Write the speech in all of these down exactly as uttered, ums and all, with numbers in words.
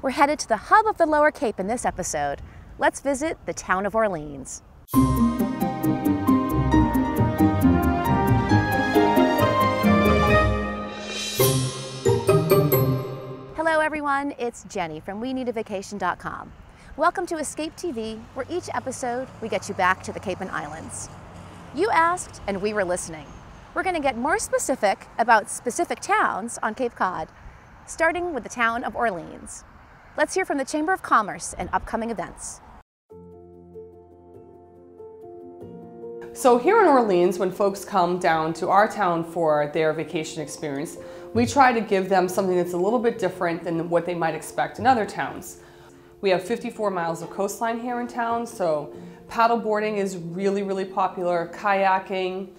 We're headed to the hub of the Lower Cape in this episode. Let's visit the town of Orleans. Hello everyone, it's Jenny from We Need A Vacation dot com. Welcome to Escape T V, where each episode we get you back to the Cape and Islands. You asked and we were listening. We're going to get more specific about specific towns on Cape Cod, starting with the town of Orleans. Let's hear from the Chamber of Commerce and upcoming events. So here in Orleans, when folks come down to our town for their vacation experience, we try to give them something that's a little bit different than what they might expect in other towns. We have fifty-four miles of coastline here in town, so paddleboarding is really, really popular, kayaking,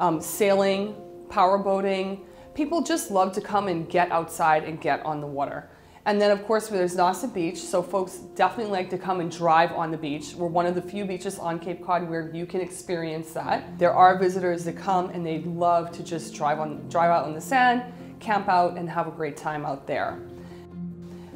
um, sailing, power boating. People just love to come and get outside and get on the water. And then of course there's Nauset Beach, so folks definitely like to come and drive on the beach. We're one of the few beaches on Cape Cod where you can experience that. There are visitors that come and they love to just drive, on, drive out on the sand, camp out, and have a great time out there.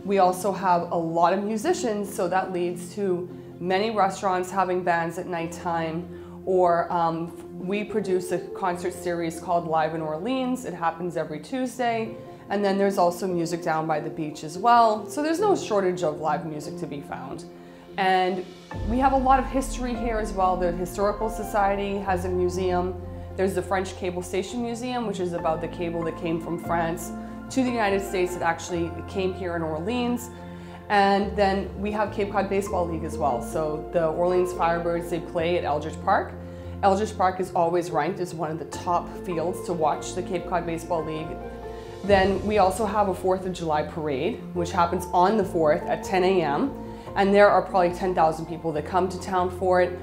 We also have a lot of musicians, so that leads to many restaurants having bands at nighttime, or um, we produce a concert series called Live in Orleans. It happens every Tuesday. And then there's also music down by the beach as well. So there's no shortage of live music to be found. And we have a lot of history here as well. The Historical Society has a museum. There's the French Cable Station Museum, which is about the cable that came from France to the United States that actually came here in Orleans. And then we have Cape Cod Baseball League as well. So the Orleans Firebirds, they play at Eldridge Park. Eldridge Park is always ranked as one of the top fields to watch the Cape Cod Baseball League. Then we also have a fourth of July parade, which happens on the fourth at ten A M And there are probably ten thousand people that come to town for it.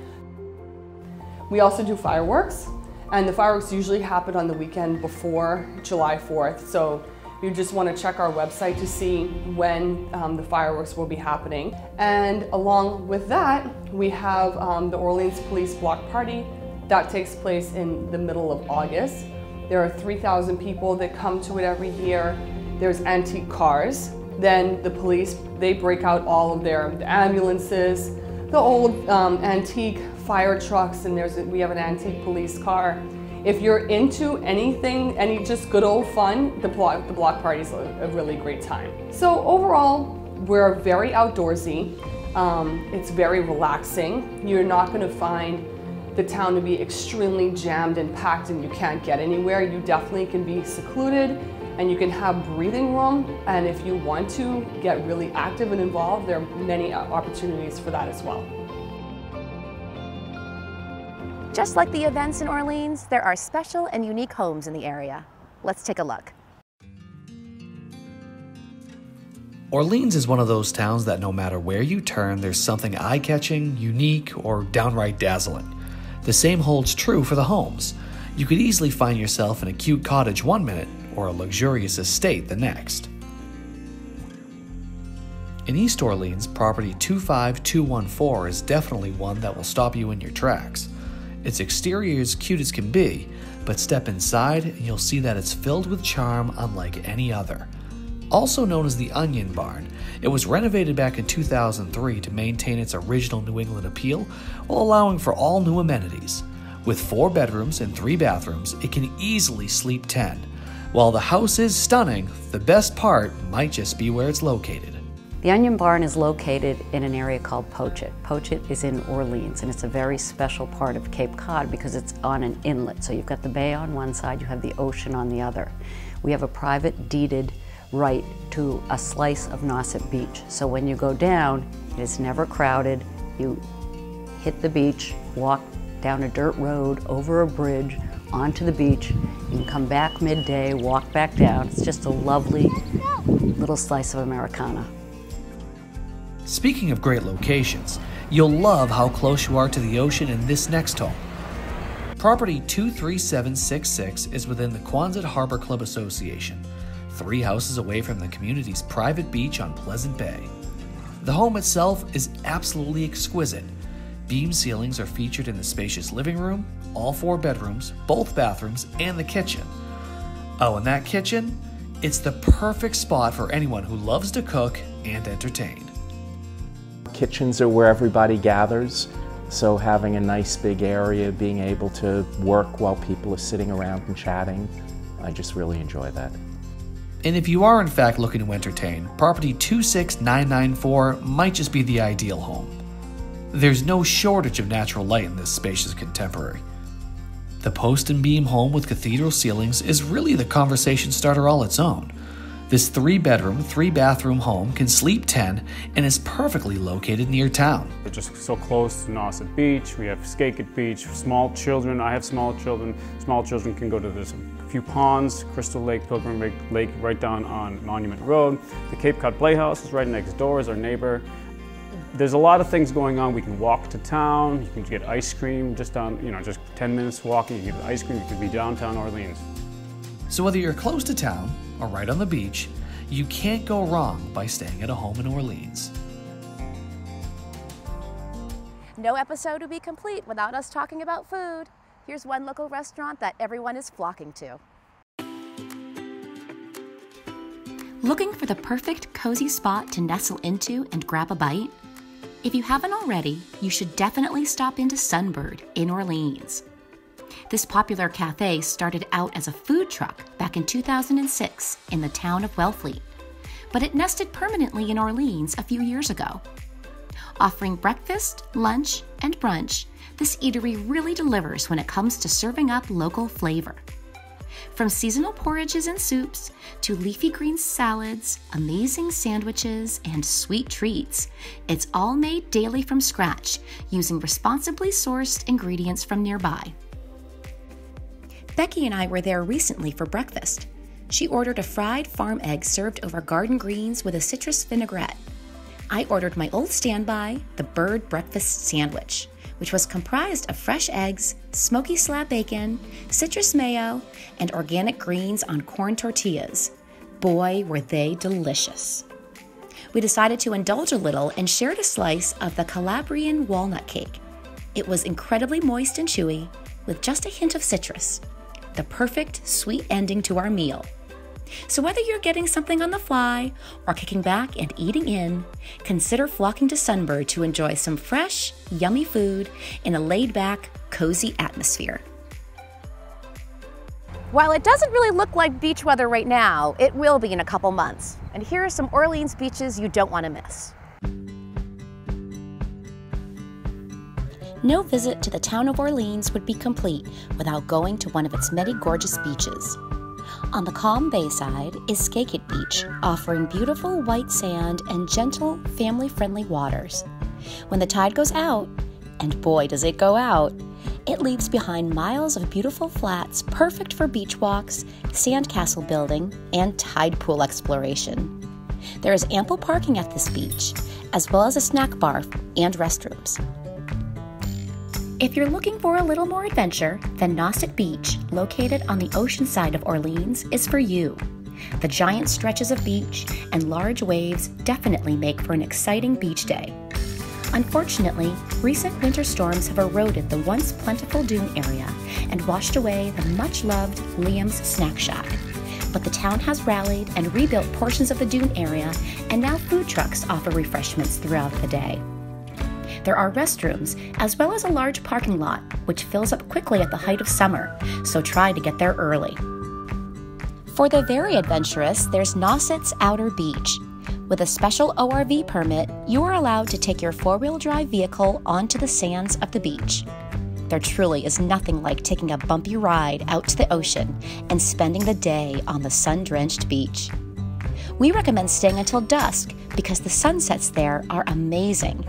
We also do fireworks, and the fireworks usually happen on the weekend before July fourth. So you just want to check our website to see when um, the fireworks will be happening. And along with that, we have um, the Orleans Police Block Party. That takes place in the middle of August. There are three thousand people that come to it every year. There's antique cars. Then the police, they break out all of their ambulances, the old um, antique fire trucks, and there's we have an antique police car. If you're into anything, any just good old fun, the block, the block party's a really great time. So overall, we're very outdoorsy. Um, it's very relaxing. You're not gonna find the town to be extremely jammed and packed and you can't get anywhere. You definitely can be secluded and you can have breathing room. And if you want to get really active and involved, there are many opportunities for that as well. Just like the events in Orleans, there are special and unique homes in the area. Let's take a look. Orleans is one of those towns that no matter where you turn, there's something eye-catching, unique, or downright dazzling. The same holds true for the homes. You could easily find yourself in a cute cottage one minute or a luxurious estate the next. In East Orleans, property two five two one four is definitely one that will stop you in your tracks. Its exterior is cute as can be, but step inside and you'll see that it's filled with charm unlike any other. Also known as the Onion Barn, it was renovated back in two thousand three to maintain its original New England appeal while allowing for all new amenities. With four bedrooms and three bathrooms, it can easily sleep ten. While the house is stunning, the best part might just be where it's located. The Onion Barn is located in an area called Pochet. Pochet is in Orleans, and it's a very special part of Cape Cod because it's on an inlet. So you've got the bay on one side, you have the ocean on the other. We have a private deeded right to a slice of Nauset Beach. So when you go down, it is never crowded. You hit the beach, walk down a dirt road, over a bridge, onto the beach. You can come back midday, walk back down. It's just a lovely little slice of Americana. Speaking of great locations, you'll love how close you are to the ocean in this next home. Property two three seven six six is within the Quonset Harbor Club Association, three houses away from the community's private beach on Pleasant Bay. The home itself is absolutely exquisite. Beam ceilings are featured in the spacious living room, all four bedrooms, both bathrooms, and the kitchen. Oh, and that kitchen? It's the perfect spot for anyone who loves to cook and entertain. Kitchens are where everybody gathers, so having a nice big area, being able to work while people are sitting around and chatting, I just really enjoy that. And if you are in fact looking to entertain, property two six nine nine four might just be the ideal home. There's no shortage of natural light in this spacious contemporary. The post and beam home with cathedral ceilings is really the conversation starter all its own. This three-bedroom, three-bathroom home can sleep ten and is perfectly located near town. We're just so close to Nauset Beach. We have Skaket Beach. Small children, I have small children. Small children can go to this. Few ponds, Crystal Lake, Pilgrim Lake, Lake right down on Monument Road. The Cape Cod Playhouse is right next door, is our neighbor. There's a lot of things going on. We can walk to town. You can get ice cream just down, you know, just ten minutes walking. You can get ice cream. You could be downtown Orleans. So whether you're close to town or right on the beach, you can't go wrong by staying at a home in Orleans. No episode would be complete without us talking about food. Here's one local restaurant that everyone is flocking to. Looking for the perfect cozy spot to nestle into and grab a bite? If you haven't already, you should definitely stop into Sunbird in Orleans. This popular cafe started out as a food truck back in two thousand six in the town of Wellfleet, but it nested permanently in Orleans a few years ago. Offering breakfast, lunch, and brunch, this eatery really delivers when it comes to serving up local flavor. From seasonal porridges and soups to leafy green salads, amazing sandwiches, and sweet treats, it's all made daily from scratch using responsibly sourced ingredients from nearby. Becky and I were there recently for breakfast. She ordered a fried farm egg served over garden greens with a citrus vinaigrette. I ordered my old standby, the bird breakfast sandwich, which was comprised of fresh eggs, smoky slab bacon, citrus mayo, and organic greens on corn tortillas. Boy, were they delicious. We decided to indulge a little and shared a slice of the Calabrian walnut cake. It was incredibly moist and chewy, with just a hint of citrus. The perfect sweet ending to our meal. So whether you're getting something on the fly or kicking back and eating in, consider flocking to Sunbird to enjoy some fresh, yummy food in a laid-back, cozy atmosphere. While it doesn't really look like beach weather right now, it will be in a couple months. And here are some Orleans beaches you don't want to miss. No visit to the town of Orleans would be complete without going to one of its many gorgeous beaches. On the calm bayside is Skaket Beach, offering beautiful white sand and gentle, family-friendly waters. When the tide goes out, and boy does it go out, it leaves behind miles of beautiful flats perfect for beach walks, sandcastle building, and tide pool exploration. There is ample parking at this beach, as well as a snack bar and restrooms. If you're looking for a little more adventure, then Nauset Beach, located on the ocean side of Orleans, is for you. The giant stretches of beach and large waves definitely make for an exciting beach day. Unfortunately, recent winter storms have eroded the once plentiful dune area and washed away the much-loved Liam's Snack Shop. But the town has rallied and rebuilt portions of the dune area, and now food trucks offer refreshments throughout the day. There are restrooms, as well as a large parking lot, which fills up quickly at the height of summer, so try to get there early. For the very adventurous, there's Nauset's Outer Beach. With a special O R V permit, you are allowed to take your four-wheel drive vehicle onto the sands of the beach. There truly is nothing like taking a bumpy ride out to the ocean and spending the day on the sun-drenched beach. We recommend staying until dusk because the sunsets there are amazing.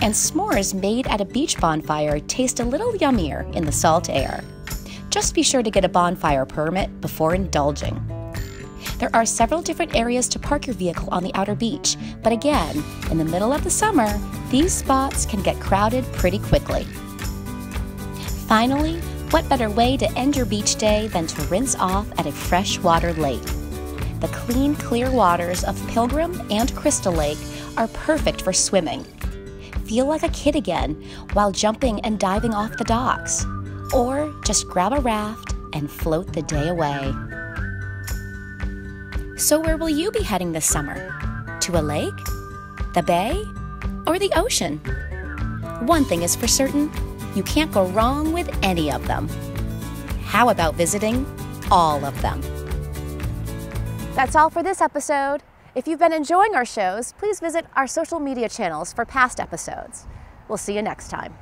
And s'mores made at a beach bonfire taste a little yummier in the salt air. Just be sure to get a bonfire permit before indulging. There are several different areas to park your vehicle on the outer beach, but again, in the middle of the summer, these spots can get crowded pretty quickly. Finally, what better way to end your beach day than to rinse off at a freshwater lake? The clean, clear waters of Pilgrim and Crystal Lake are perfect for swimming. Feel like a kid again while jumping and diving off the docks, or just grab a raft and float the day away. So where will you be heading this summer? to a lake, the bay, or the ocean. One thing is for certain, you can't go wrong with any of them. How about visiting all of them? That's all for this episode. If you've been enjoying our shows, please visit our social media channels for past episodes. We'll see you next time.